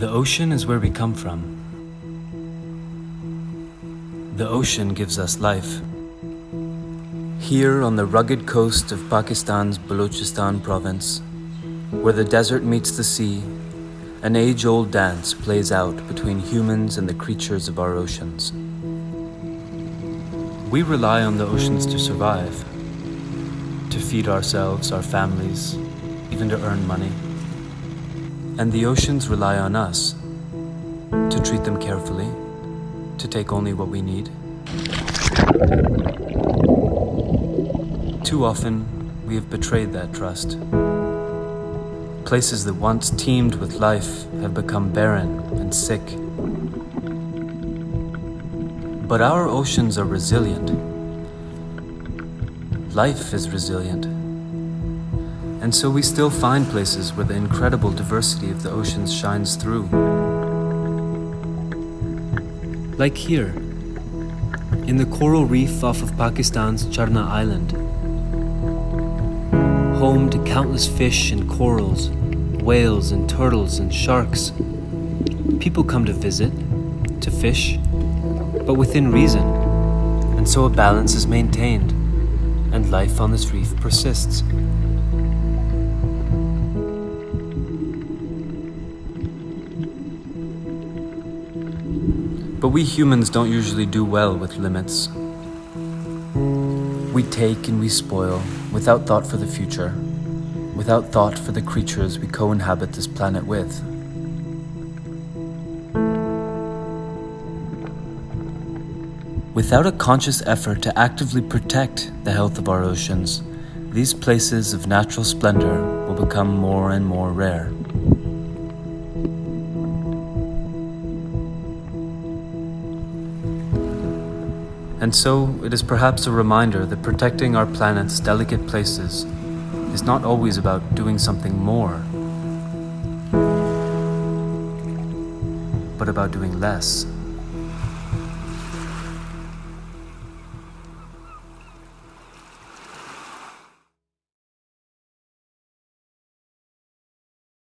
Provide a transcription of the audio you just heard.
The ocean is where we come from. The ocean gives us life. Here on the rugged coast of Pakistan's Balochistan province, where the desert meets the sea, an age-old dance plays out between humans and the creatures of our oceans. We rely on the oceans to survive, to feed ourselves, our families, even to earn money. And the oceans rely on us to treat them carefully, to take only what we need. Too often, we have betrayed that trust. Places that once teemed with life have become barren and sick. But our oceans are resilient. Life is resilient. And so we still find places where the incredible diversity of the oceans shines through. Like here, in the coral reef off of Pakistan's Charna Island, home to countless fish and corals, whales and turtles and sharks. People come to visit, to fish, but within reason. And so a balance is maintained, and life on this reef persists. But we humans don't usually do well with limits. We take and we spoil, without thought for the future, without thought for the creatures we co-inhabit this planet with. Without a conscious effort to actively protect the health of our oceans, these places of natural splendor will become more and more rare. And so, it is perhaps a reminder that protecting our planet's delicate places is not always about doing something more, but about doing less.